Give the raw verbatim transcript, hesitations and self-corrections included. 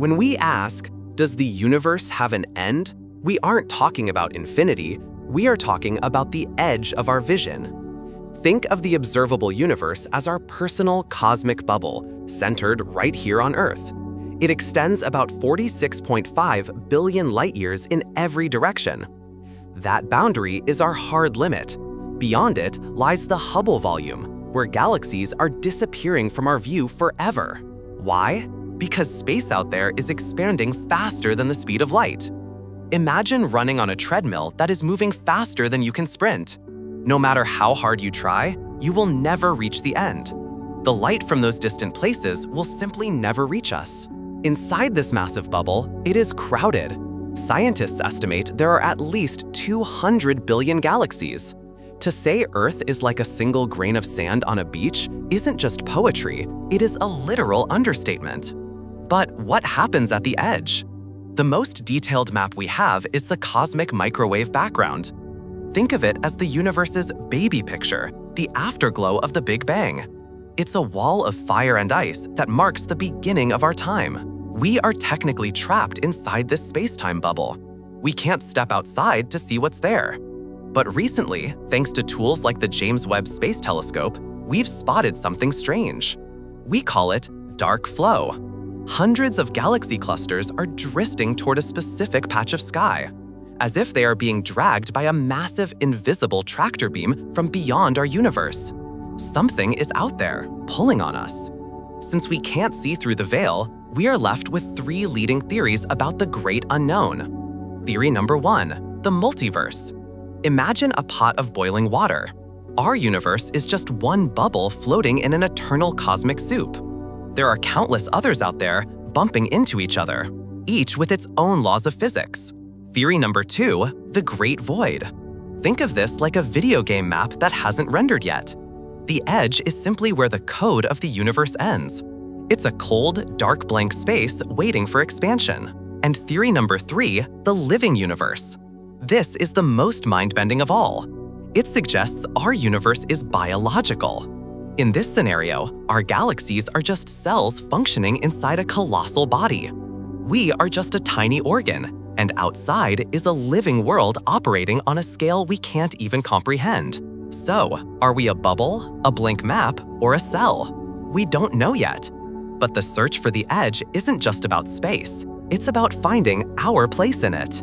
When we ask, does the universe have an end? We aren't talking about infinity, we are talking about the edge of our vision. Think of the observable universe as our personal cosmic bubble, centered right here on Earth. It extends about forty-six point five billion light years in every direction. That boundary is our hard limit. Beyond it lies the Hubble volume, where galaxies are disappearing from our view forever. Why? Because space out there is expanding faster than the speed of light. Imagine running on a treadmill that is moving faster than you can sprint. No matter how hard you try, you will never reach the end. The light from those distant places will simply never reach us. Inside this massive bubble, it is crowded. Scientists estimate there are at least two hundred billion galaxies. To say Earth is like a single grain of sand on a beach isn't just poetry, it is a literal understatement. But what happens at the edge? The most detailed map we have is the cosmic microwave background. Think of it as the universe's baby picture, the afterglow of the Big Bang. It's a wall of fire and ice that marks the beginning of our time. We are technically trapped inside this space-time bubble. We can't step outside to see what's there. But recently, thanks to tools like the James Webb Space Telescope, we've spotted something strange. We call it dark flow. Hundreds of galaxy clusters are drifting toward a specific patch of sky, as if they are being dragged by a massive invisible tractor beam from beyond our universe. Something is out there, pulling on us. Since we can't see through the veil, we are left with three leading theories about the great unknown. Theory number one, the multiverse. Imagine a pot of boiling water. Our universe is just one bubble floating in an eternal cosmic soup. There are countless others out there bumping into each other, each with its own laws of physics. Theory number two, the Great Void. Think of this like a video game map that hasn't rendered yet. The edge is simply where the code of the universe ends. It's a cold, dark blank space waiting for expansion. And theory number three, the Living Universe. This is the most mind-bending of all. It suggests our universe is biological. In this scenario, our galaxies are just cells functioning inside a colossal body. We are just a tiny organ, and outside is a living world operating on a scale we can't even comprehend. So, are we a bubble, a blank map, or a cell? We don't know yet. But the search for the edge isn't just about space. It's about finding our place in it.